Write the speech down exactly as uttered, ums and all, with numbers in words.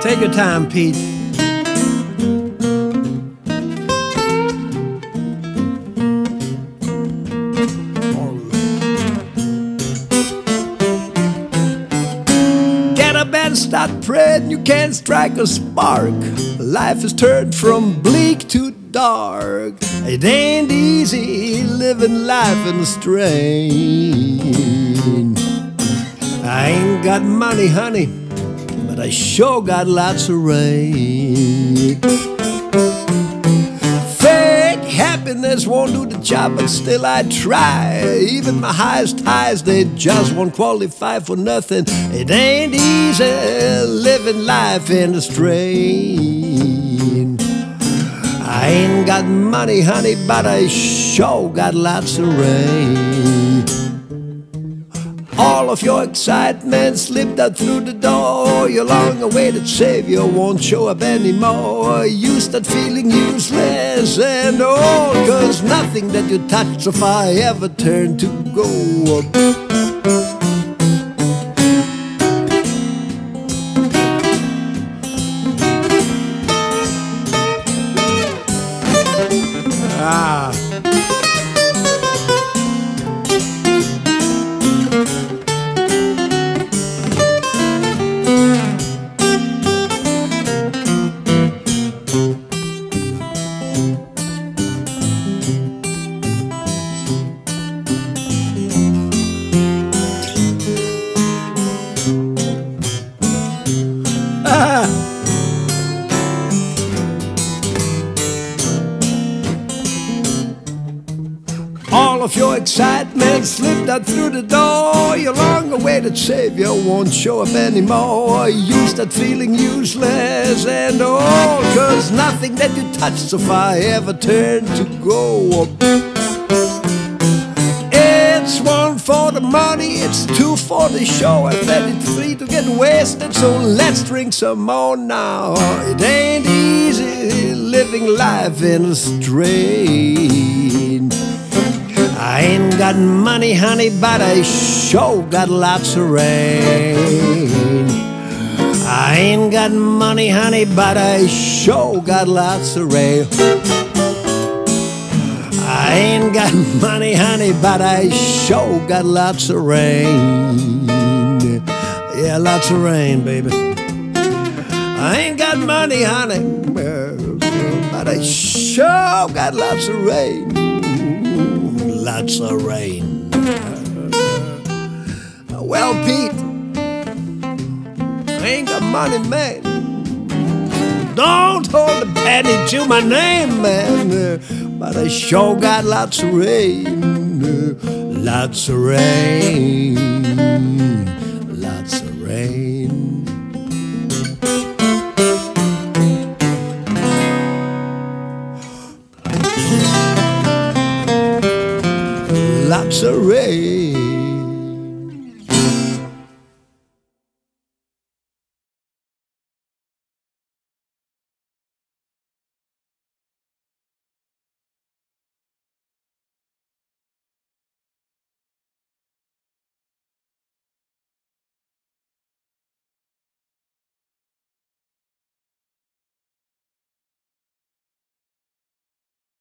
Take your time, Pete. Get up and start praying, you can't strike a spark. Life is turned from bleak to dark. It ain't easy living life in the strain. I ain't got money, honey, but I sure got lots of rain. Fake happiness won't do the job, but still I try. Even my highest highs, they just won't qualify for nothing. It ain't easy living life in the strain. I ain't got money, honey, but I sure got lots of rain. All of your excitement slipped out through the door. Your long-awaited savior won't show up anymore. You start feeling useless and old, cause nothing that you touch so far ever turned to gold. Ah. Ah. All of your excitement slipped out through the door. Your long-awaited savior won't show up anymore. You start feeling useless and old, cause nothing that you touch so far ever turned to gold. It's one for the money, it's two for the show, and then it's free to get wasted, so let's drink some more now. It ain't easy living life in a strain. I ain't got money, honey, but I sure got lots of rain. I ain't got money, honey, but I sure got lots of rain. I ain't got money, honey, but I sure got lots of rain. Yeah, lots of rain, baby. I ain't got money, honey, but I sure got lots of rain. Lots of rain. Uh, well, Pete, I ain't got money, man. Don't hold a penny to my name, man. Uh, but I sure got lots of rain. Uh, lots of rain. Lots of rain. Lots of rain.